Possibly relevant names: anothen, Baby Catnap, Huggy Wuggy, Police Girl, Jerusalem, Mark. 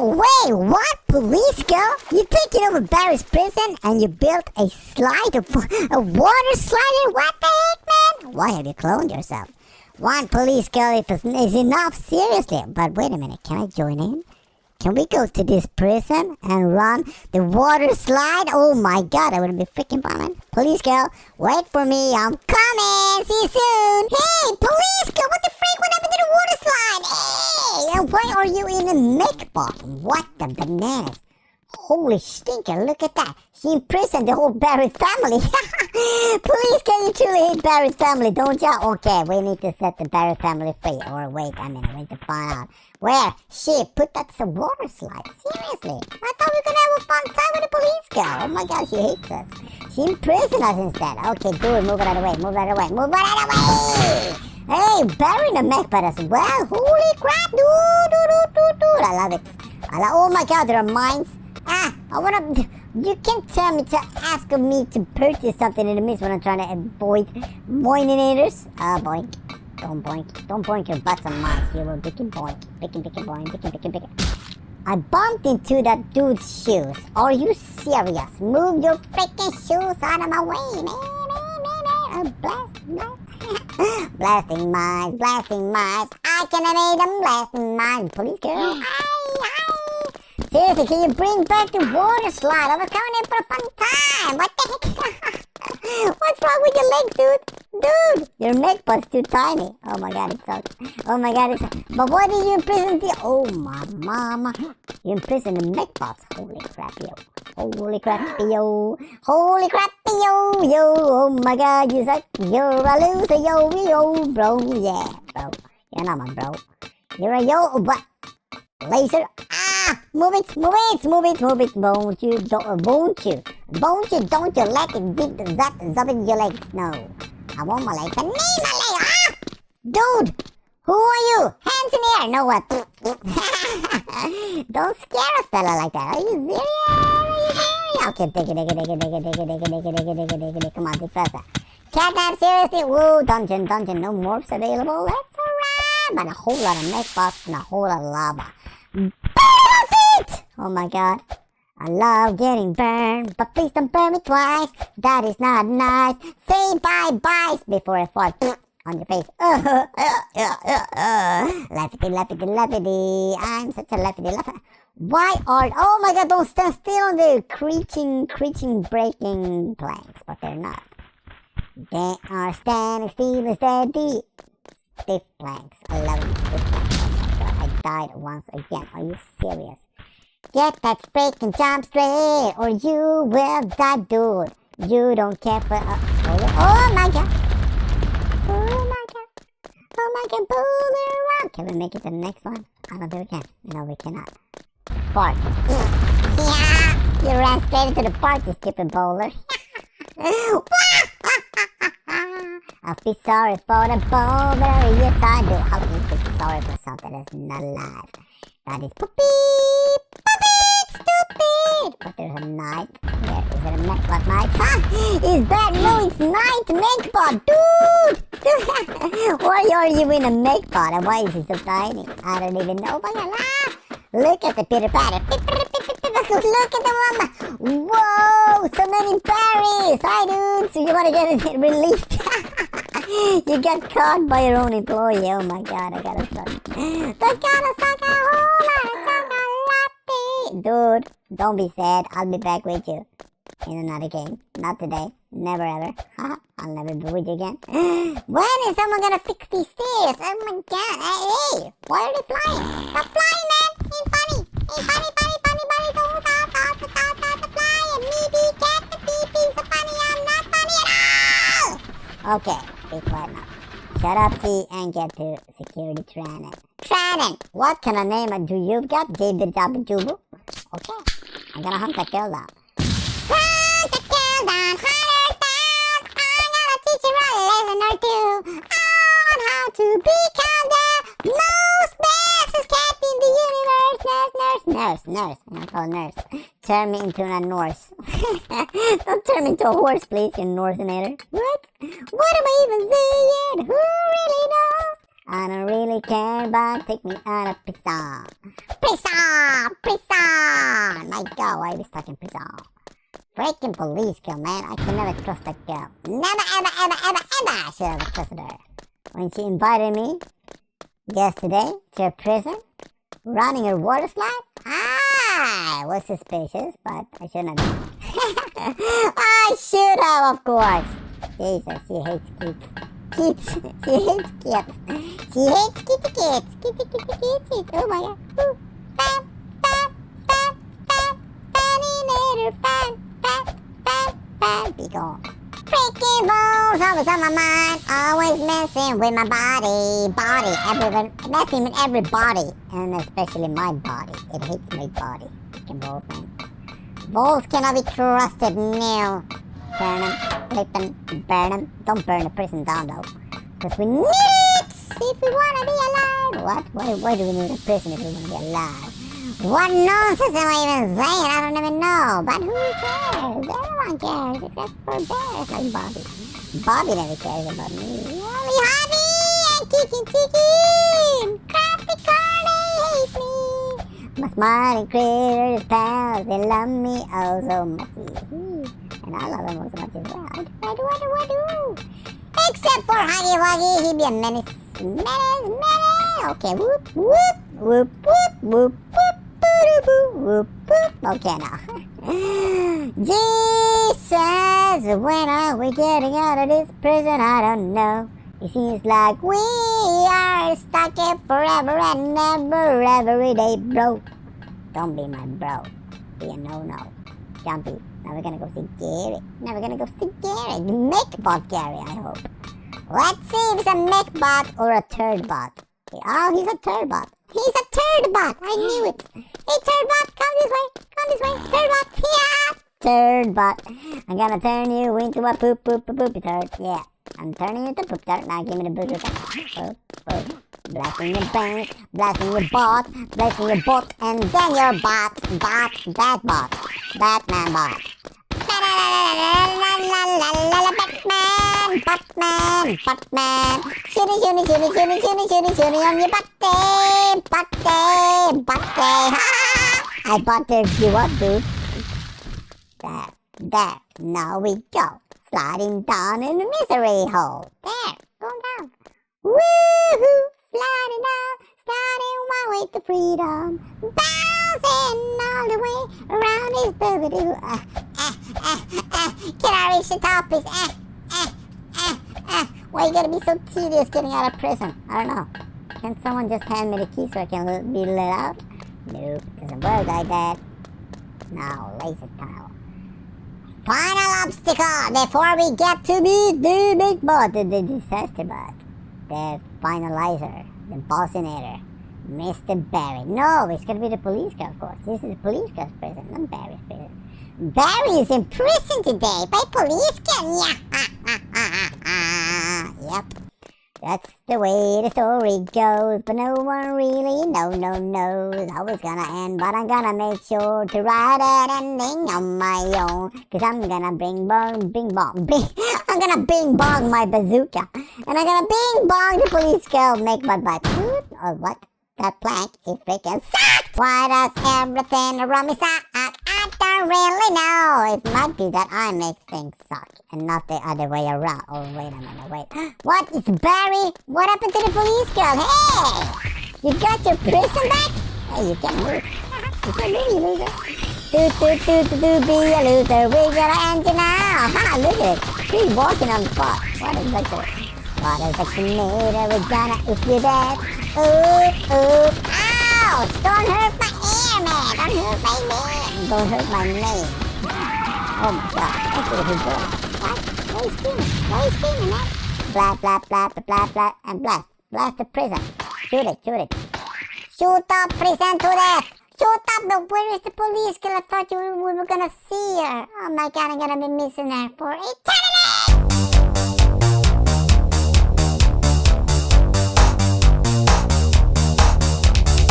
No way! What? Police Girl? You taking over Barry's prison and you built a slide, a water slider? What the heck, man? Why have you cloned yourself? One Police Girl is enough, seriously. But wait a minute, can I join in? Can we go to this prison and run the water slide? Oh my god, I would be freaking bombing. Police Girl, wait for me, I'm coming! See you soon! Hey, Police Girl, what the freak? What happened to the water slide? Hey! And why are you in a mech box? What the bananas? Holy stinker, look at that. She imprisoned the whole Barry family. Police Girl, you truly hate Barry's family, don't ya? Okay, we need to set the Barry family free. Or wait, I mean, we need to find out. Where? Shit, put that some water slide. Seriously? I thought we were gonna have a fun time with the Police Girl. Oh my god, she hates us. She imprisoned us instead. Okay, do it. Move it out of the way. Move it out of the way. Move it out of the way! Hey, Barry in the mech bed as well. Holy crap, dude! I love it. Oh my god, there are mines. Ah, I wanna... You can't tell me to ask of me to purchase something in the midst when I'm trying to avoid moininators. Boink. Don't boink. Don't boink your butts on mines. You will bicky boink. Bicky, bicky, boink. Bicky, bicky, bicky. I bumped into that dude's shoes. Are you serious? Move your freaking shoes out of my way, man. Blast. Blasting mines. Blasting mines. I can evade them. Blasting mines. Police Girl. Seriously, can you bring back the water slide? I was coming in for a fun time. What the heck? What's wrong with your legs, dude? Dude, your neck was too tiny. Oh my god, it sucks. Oh my god, it sucks. But why did you imprison the... Oh my mama. You imprisoned the mech box. Holy crap, yo. Holy crap, yo. Holy crap, yo, yo. Oh my god, you suck. You're a loser, yo, yo, bro. Yeah, bro. You're not my bro. You're a yo, what? Laser. Ah! Move it, move it, move it, move it. Won't you, don't, won't you? Won't you, don't you let it dip, zap, zap in your legs. No. I want my legs. I need my legs. Ah! Dude! Who are you? Hands in the air. No what? Don't scare a fella like that. Are you serious? Okay, dig it. Come on, dig faster. Catnap, seriously? Woo, dungeon. No morphs available. That's alright. But a whole lot of mech boss and a whole lot of lava. Burn off it! Oh my god. I love getting burned, but please don't burn me twice. That is not nice. Say bye-byes before I fall on your face. Lappity. I'm such a lappity. Why are... Oh my god, don't stand still on the creaking, breaking planks. But they're not. They are standing still and steady. Stiff planks. I love them. Stiff planks. Died once again. Are you serious? Get that freaking jump straight or you will die, dude. You don't care for oh my god. Oh my god. Boom around. Can we make it to the next one? I don't think we can. No, we cannot. Fart. Yeah. You ran straight into the fart, you stupid bowler. I feel sorry for the bowler. Yes, I do. How can you feel sorry for something that's not alive? That is poopy, stupid. But there's a knight. There is a mechbot knight. Ha! Is that no? It's knight mechbot, dude. Why are you in a mechbot? And why is he so tiny? I don't even know. But look at the pitter patter. Look at the mama. Whoa! So many berries. Hi, dude. So you wanna get it released? You got caught by your own employee. Oh my god, I gotta suck. That's gonna suck a whole lot. Dude, don't be sad. I'll be back with you in another game. Not today. Never ever. I'll never be with you again. When is someone gonna fix these stairs? Oh my god. Hey, why are they flying? Stop flying, man. Ain't funny. Ain't funny. Don't stop flying. Me be cat the pee-pee. So funny. I'm not funny at all. Okay. Be quiet now. Shut up, T, and get to security training. What can I name it? Do you've got David Dabba Jubu? Okay. I'm gonna hunt that girl down. Hunt that girl down, hunt her down. I'm gonna teach her a lesson or two on how to become the most bestest cat in the universe. Nurse. I'm gonna call nurse. Turn me into a Norse. Don't turn me into a horse, please, you Norsenator. What? What am I even saying? Who really knows? I don't really care, but take me out of prison. Prison! Prison! My God, why are we stuck in prison? Freaking police girl, man. I can never trust that girl. Never, ever, ever, ever, ever I should have trusted her. When she invited me yesterday to her prison, running her water slide, I was suspicious, but I shouldn't have. I should have, of course. Jesus, she hates kids. Kids, she hates kids. She hates kitty kids. Kitty, kitty, kitty. Oh my God. Ooh. Bam, bam, bam, bam, baninator, bam, bam, bam, bam. Be gone. Freaking balls, always on my mind. Always messing with my body. Body, everyone. Messing with everybody. And especially my body. It hates my body. Freaking balls, man. Balls cannot be trusted, no. Burn them, flip them, burn them. Don't burn the prison down though, because we need it if we want to be alive. Why do we need a prison if we want to be alive? What nonsense am I even saying? I don't even know. But who cares? Everyone cares except for bears like Bobby. Bobby never cares about me. Only Hobby and Kiki Kiki! Crafty Carly hates me! My smiling critters, pals, they love me oh so much. And I love him as much as well. I do. Except for Huggy Wuggy, he'd be a menace. Okay, whoop, whoop, whoop, whoop, whoop, whoop, boo boo, whoop, whoop. Okay, now. Jesus, when are we getting out of this prison? I don't know. It seems like we are stuck here forever and never, every day, bro. Don't be my bro. Be a no-no. Jumpy. Now we're gonna go see Gary. Now we're gonna go see Gary. Mechbot Gary, I hope. Let's see if he's a mechbot or a turdbot. Oh, he's a turdbot. He's a turdbot! I knew it! Hey, turdbot, come this way! Come this way! Turdbot! Yeah! Turdbot! I'm gonna turn you into a poopy turd. Yeah. I'm turning you into a poop turd. Now give me the booger. Poop, poop. Blasting your brains, blasting your bot, and then your bot. Batman bot. Batman. Shooting on your butt day. I buttered you up, dude. There. Now we go. Sliding down in the misery hole. There. Going down. Woohoo. Sliding down, sliding my way to freedom. Bouncing all the way around this boogaloo. Can I reach the top, please? Why you gotta be so tedious getting out of prison? I don't know. Can someone just hand me the key so I can be let out? Nope, doesn't work like that. Now, laser tile. Final obstacle before we get to meet the big bot, the disaster bot. The finalizer, the bossinator, Mr. Barry. No, it's gonna be the police girl, of course. This is the police girl's prison, not Barry's prison. Barry is in prison today by police girl. Yep, that's the way the story goes, but no one really knows how it's gonna end. But I'm gonna make sure to write an ending on my own, cause I'm gonna bing bong my bazooka. And I'm gonna bing bong the police girl make my butt. Or what? That plank is freaking sucked! Why does everything around me suck? I don't really know. It might be that I make things suck and not the other way around. Oh, wait a minute, wait. What? It's Barry? What happened to the police girl? Hey! You got your prison back? Hey, you can't move. You can't move, you loser. Be a loser, we gotta end you now! Ha, look at it! She's walking on the spot. What a vaccinator, we're gonna eat you dead. Oop. Ow! Don't hurt my ear, man! Don't hurt my name. Oh my God, that's what he's doing. What? Why are you screaming, man? Blast, and blast. Blast the prison. Shoot it. Shoot up prison to death! Shoot up, but where is the police girl? I thought we were gonna see her. Oh my God, I'm gonna be missing her for eternity!